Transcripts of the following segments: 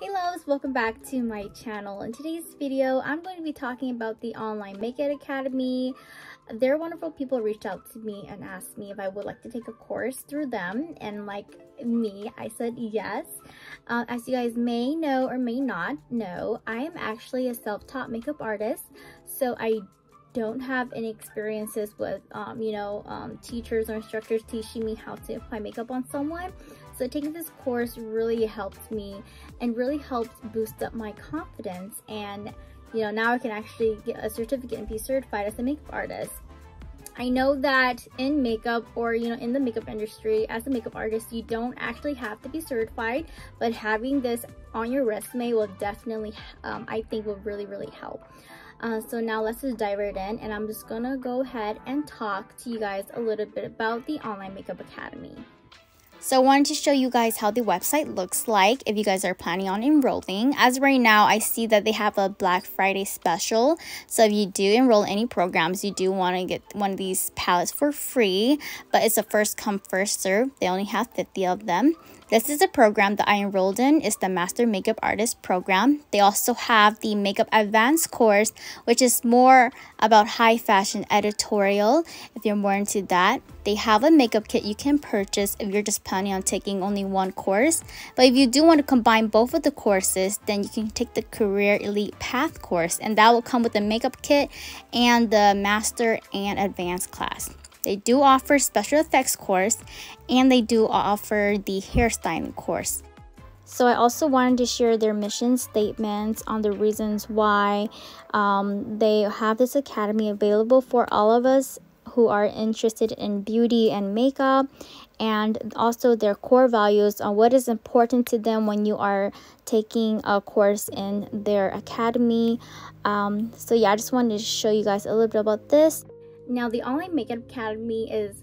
Hey loves, welcome back to my channel. In today's video, I'm going to be talking about the Online Makeup Academy. Their wonderful people reached out to me and asked me if I would like to take a course through them, and like me, I said yes. As you guys may know or may not know, I am actually a self-taught makeup artist, so I don't have any experiences with teachers or instructors teaching me how to apply makeup on someone. So taking this course really helped me and really helped boost up my confidence, and now I can actually get a certificate and be certified as a makeup artist. I know that in makeup, or in the makeup industry, as a makeup artist you don't actually have to be certified, but having this on your resume will definitely I think will really help. So now let's just dive right in, and I'm just gonna go ahead and talk to you guys a little bit about the Online Makeup Academy. So I wanted to show you guys how the website looks like if you guys are planning on enrolling. As of right now, I see that they have a Black Friday special. So if you do enroll in any programs, you do want to get one of these palettes for free. But it's a first come, first serve. They only have 50 of them. This is a program that I enrolled in. It's the Master Makeup Artist program. They also have the Makeup Advanced course, which is more about high fashion editorial, if you're more into that. They have a makeup kit you can purchase if you're just planning on taking only one course. But if you do want to combine both of the courses, then you can take the Career Elite Path course, and that will come with the makeup kit and the Master and Advanced class. They do offer special effects course, and they do offer the hairstyling course. So I also wanted to share their mission statements on the reasons why they have this academy available for all of us who are interested in beauty and makeup, and also their core values on what is important to them when you are taking a course in their academy. So yeah, I just wanted to show you guys a little bit about this. Now the Online Makeup Academy is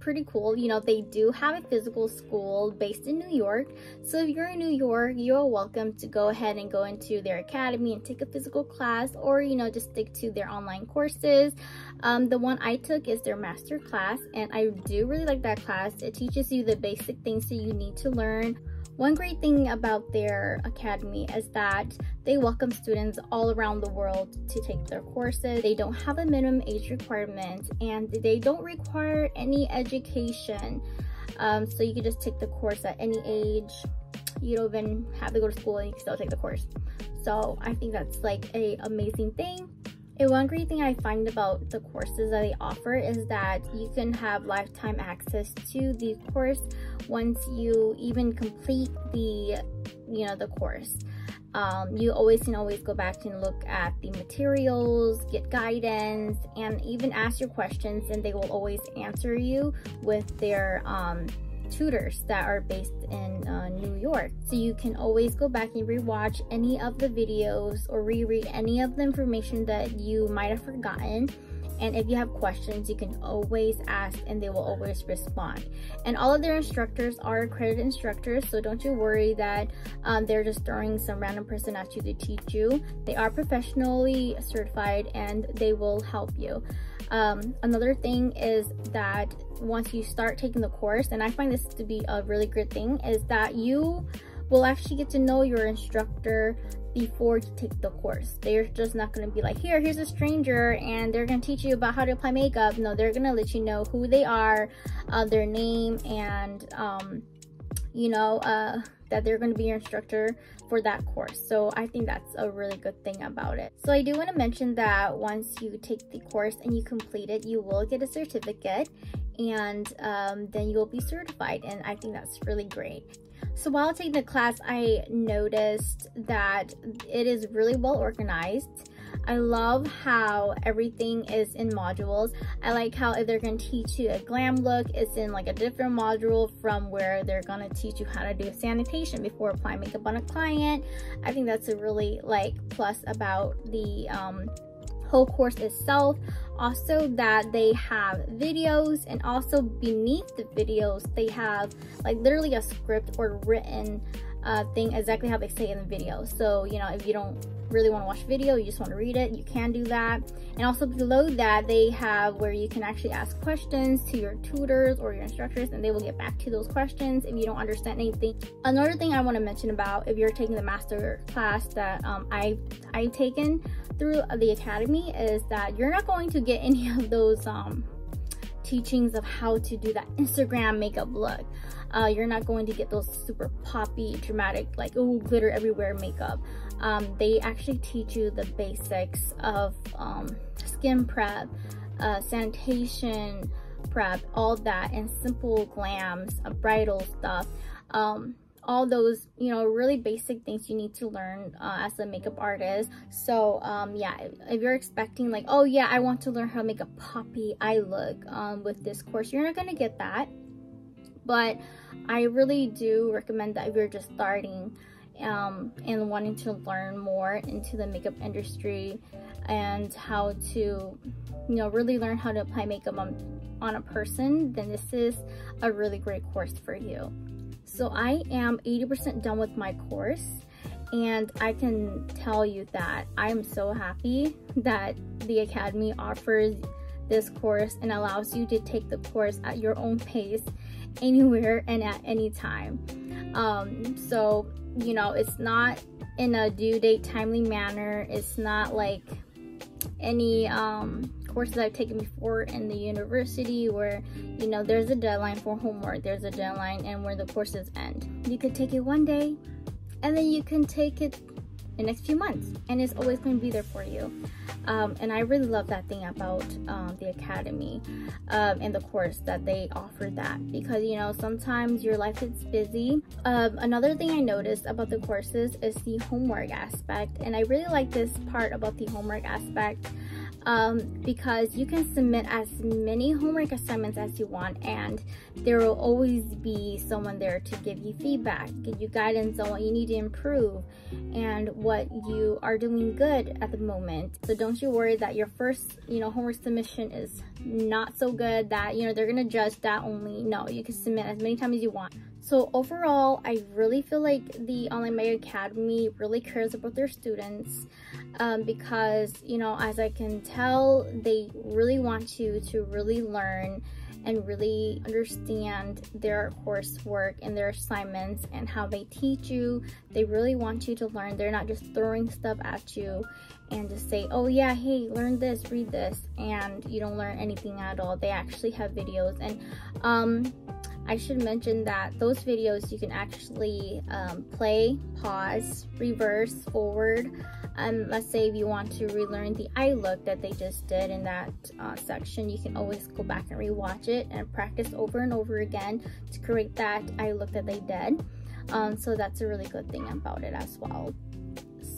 pretty cool. They do have a physical school based in New York, so if you're in New York, you're welcome to go ahead and go into their academy and take a physical class, or just stick to their online courses. The one I took is their master class, and I do really like that class. It teaches you the basic things that you need to learn. One great thing about their academy is that they welcome students all around the world to take their courses. They don't have a minimum age requirement, and they don't require any education. So you can just take the course at any age. You don't even have to go to school and you can still take the course. So I think that's like an amazing thing. And one great thing I find about the courses that they offer is that you can have lifetime access to the course once you even complete the the course. You always can go back and look at the materials, get guidance, and even ask your questions, and they will always answer you with their tutors that are based in New York. So you can always go back and rewatch any of the videos or reread any of the information that you might have forgotten. And if you have questions, you can always ask, and they will always respond. And all of their instructors are accredited instructors, so don't you worry that they're just throwing some random person at you to teach you. They are professionally certified, and they will help you. Another thing is that once you start taking the course, and I find this to be a really good thing, is that you will actually get to know your instructor before you take the course. They're just not going to be like, here's a stranger and they're going to teach you about how to apply makeup. No, they're going to let you know who they are, their name, and that they're going to be your instructor for that course. So I think that's a really good thing about it. So I do want to mention that once you take the course and you complete it, you will get a certificate, and then you'll be certified, and I think that's really great. So while taking the class, I noticed that it is really well organized. I love how everything is in modules. I like how if they're going to teach you a glam look, it's in like a different module from where they're going to teach you how to do sanitation before applying makeup on a client. I think that's a really plus about the whole course itself. Also that they have videos, and also beneath the videos they have literally a script or written thing exactly how they say in the video. So, you know, if you don't really want to watch video, you just want to read it, you can do that. And also below that, they have where you can actually ask questions to your tutors or your instructors, and they will get back to those questions if you don't understand anything. Another thing I want to mention about, if you're taking the master class that I've taken through the academy, is that you're not going to get any of those teachings of how to do that Instagram makeup look. You're not going to get those super poppy, dramatic, like, oh, glitter everywhere makeup. They actually teach you the basics of skin prep, sanitation prep, all that, and simple glams, bridal stuff, all those, you know, really basic things you need to learn as a makeup artist. So yeah, if you're expecting like, oh yeah, I want to learn how to make a poppy eye look with this course, you're not gonna get that. But I really do recommend that if you're just starting and wanting to learn more into the makeup industry and how to, you know, really learn how to apply makeup on a person, then this is a really great course for you. So I am 80% done with my course, and I can tell you that I'm so happy that the academy offers this course and allows you to take the course at your own pace, anywhere and at any time. So, you know, it's not in a due date timely manner. It's not like any courses I've taken before in the university where, you know, there's a deadline for homework, there's a deadline and where the courses end. You could take it one day and then you can take it the next few months, and it's always going to be there for you. And I really love that thing about the academy and the course that they offer that, because, you know, sometimes your life is busy. Another thing I noticed about the courses is the homework aspect, and I really like this part about the homework aspect because you can submit as many homework assignments as you want, and there will always be someone there to give you feedback, give you guidance on what you need to improve and what you are doing good at the moment. So don't you worry that your first, you know, homework submission is not so good that, you know, they're gonna judge that only. No, you can submit as many times as you want. So overall, I really feel like the Online Makeup Academy really cares about their students because, you know, as I can tell, they really want you to really learn and really understand their coursework and their assignments and how they teach you. They really want you to learn. They're not just throwing stuff at you and just say, oh yeah, hey, learn this, read this, and you don't learn anything at all. They actually have videos, and I should mention that those videos you can actually play, pause, reverse, forward. Let's say if you want to relearn the eye look that they just did in that section, you can always go back and rewatch it and practice over and over again to create that eye look that they did. So that's a really good thing about it as well.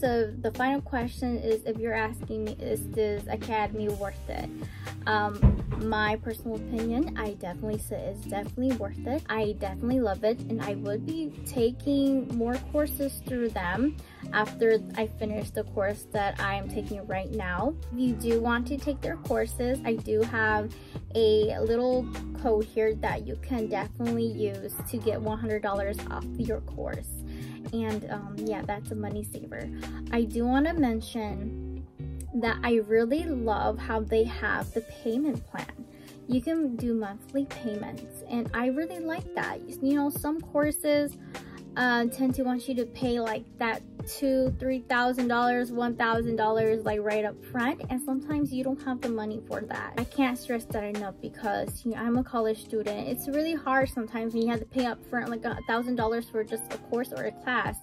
So the final question is, if you're asking me, is this academy worth it? My personal opinion, I definitely say it's definitely worth it. I definitely love it, and I would be taking more courses through them after I finish the course that I am taking right now. If you do want to take their courses, I do have a little code here that you can definitely use to get $100 off your course. And yeah, that's a money saver. I do want to mention that I really love how they have the payment plan. You can do monthly payments, and I really like that. You know, some courses tend to want you to pay like that $2,000, $3,000, $1,000 like right up front, and sometimes you don't have the money for that. I can't stress that enough because, you know, I'm a college student. It's really hard sometimes when you have to pay up front like $1,000 for just a course or a class,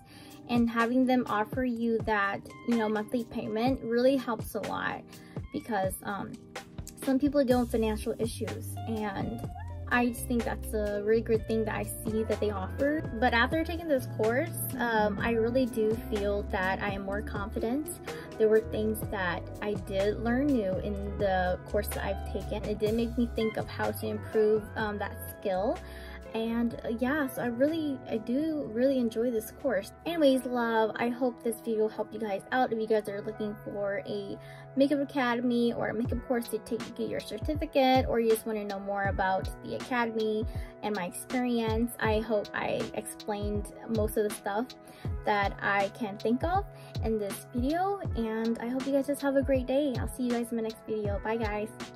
and having them offer you that, you know, monthly payment really helps a lot, because some people deal with financial issues, and I just think that's a really great thing that I see that they offer. But after taking this course, I really do feel that I am more confident. There were things that I did learn new in the course that I've taken. It did make me think of how to improve that skill, And yeah, so I do really enjoy this course. Anyways, love, I hope this video helped you guys out. If you guys are looking for a makeup academy or a makeup course to get your certificate, or you just want to know more about the academy and my experience, I hope I explained most of the stuff that I can think of in this video. And I hope you guys just have a great day. I'll see you guys in my next video. Bye guys.